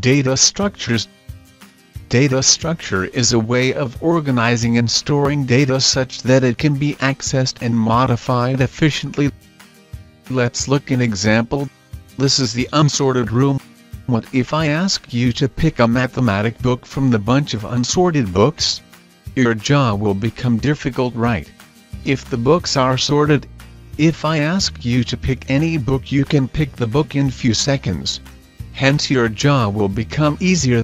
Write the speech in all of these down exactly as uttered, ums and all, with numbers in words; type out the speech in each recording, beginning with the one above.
Data structures. Data structure is a way of organizing and storing data such that it can be accessed and modified efficiently. Let's look at an example. This is the unsorted room. What if I ask you to pick a mathematic book from the bunch of unsorted books? Your job will become difficult, right? If the books are sorted, if I ask you to pick any book, you can pick the book in few seconds. Hence your job will become easier.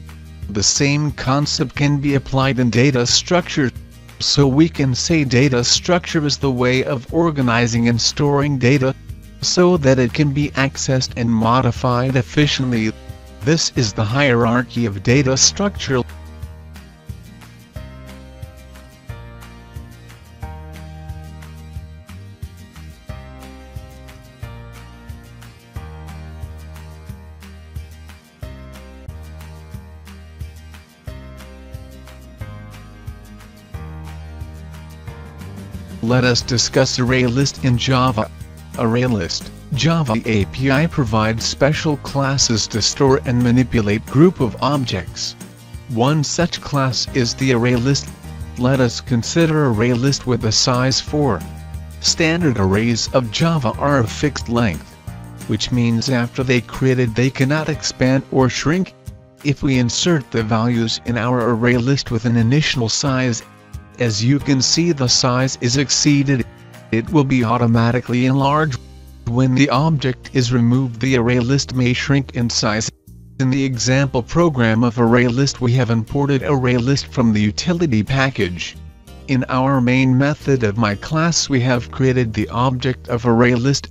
The same concept can be applied in data structure. So we can say data structure is the way of organizing and storing data, so that it can be accessed and modified efficiently. This is the hierarchy of data structure. Let us discuss ArrayList in Java. ArrayList, Java A P I provides special classes to store and manipulate group of objects. One such class is the ArrayList. Let us consider ArrayList with a size four. Standard arrays of Java are of fixed length, which means after they created they cannot expand or shrink. If we insert the values in our ArrayList with an initial size, as you can see the size is exceeded, it will be automatically enlarged. When the object is removed, the ArrayList may shrink in size. In the example program of ArrayList, we have imported ArrayList from the utility package. In our main method of my class, we have created the object of ArrayList.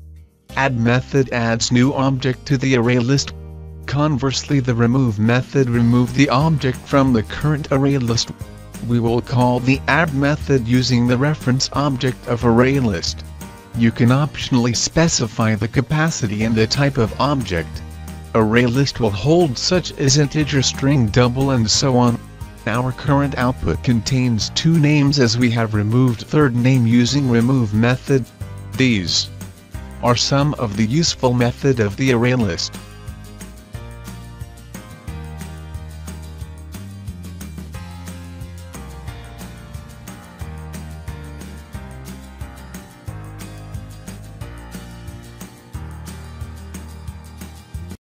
Add method adds new object to the ArrayList. Conversely, the remove method removes the object from the current ArrayList. We will call the add method using the reference object of ArrayList. You can optionally specify the capacity and the type of object. ArrayList will hold such as integer, string, double, and so on. Our current output contains two names, as we have removed third name using remove method. These are some of the useful method of the ArrayList.